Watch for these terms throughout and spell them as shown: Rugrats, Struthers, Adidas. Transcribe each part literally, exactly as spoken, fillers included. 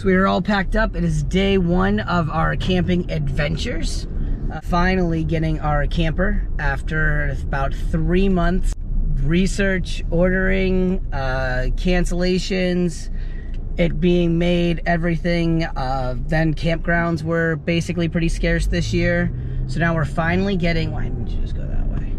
So we are all packed up. It is day one of our camping adventures. Uh, finally getting our camper after about three months. Research, ordering, uh, cancellations, it being made, everything. Uh, then campgrounds were basically pretty scarce this year. So now we're finally getting, why didn't you just go that way?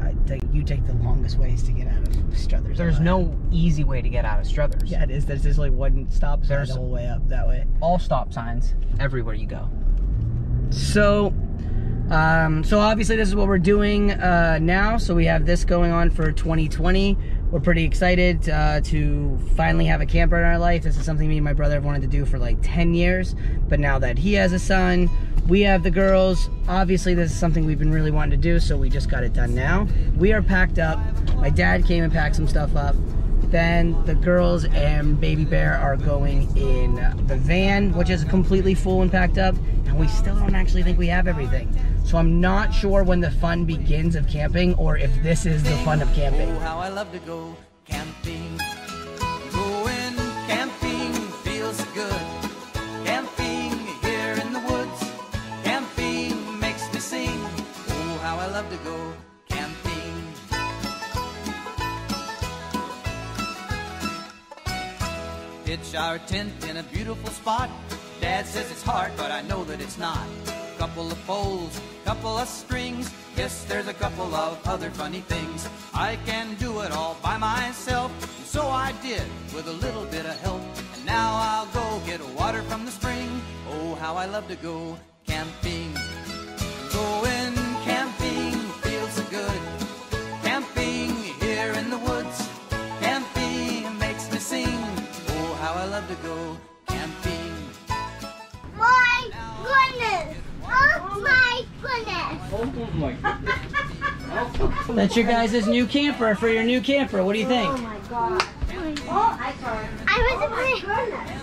I think you take the longest ways to get out of Struthers. There's no easy way to get out of Struthers. Yeah, it is. There's just like one stop sign the whole way up that way. All stop signs everywhere you go. So, um, so obviously this is what we're doing uh, now. So we have this going on for twenty twenty. We're pretty excited uh, to finally have a camper in our life. This is something me and my brother have wanted to do for like ten years. But now that he has a son, we have the girls. Obviously, this is something we've been really wanting to do, so we just got it done now. We are packed up. My dad came and packed some stuff up. Then the girls and Baby Bear are going in the van, which is completely full and packed up, and we still don't actually think we have everything. So I'm not sure when the fun begins of camping, or if this is the fun of camping. Oh, how I love to go camping. Going camping feels good. Camping here in the woods. Camping makes me sing. Oh, how I love to go camping. Pitch our tent in a beautiful spot. Dad says it's hard, but I know that it's not. Couple of poles, couple of strings. Yes, there's a couple of other funny things. I can do it all by myself. And so I did, with a little bit of help. And now I'll go get water from the spring. Oh, how I love to go camping. Going camping feels so good. Camping here in the woods. Camping makes me sing. How I love to go camping. My goodness! Oh my goodness! Oh my goodness! That's your guys' new camper for your new camper. What do you think? Oh my god! Oh, I saw it. I was oh my goodness!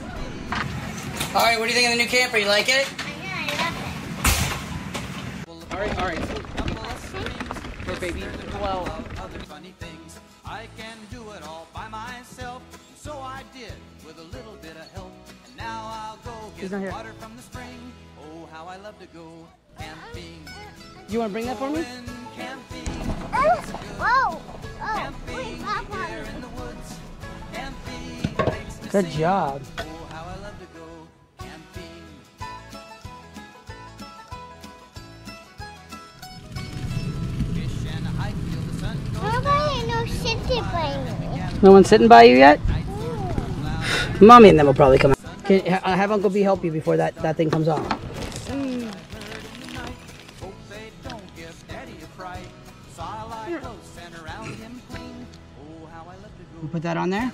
All right, what do you think of the new camper? You like it? I know, I love it. All right, all right. Hey, baby. Well, other funny things. I can do it all by myself. So I did, with a little bit of help. And now I'll go get water from the spring. Oh, how I love to go camping. You want to bring that for me? Camping. Whoa! Oh, good job. Oh, how I love to go camping. Fish and hike till the sun goes down. Nobody knows sitting by me. No one's sitting by you yet? Mommy and them will probably come out. Can, uh, have Uncle B help you before that, that thing comes off. Mm. We'll put that on there.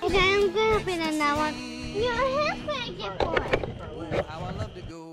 Okay, I'm gonna open another one. You're here for it. Oh, how I love to go.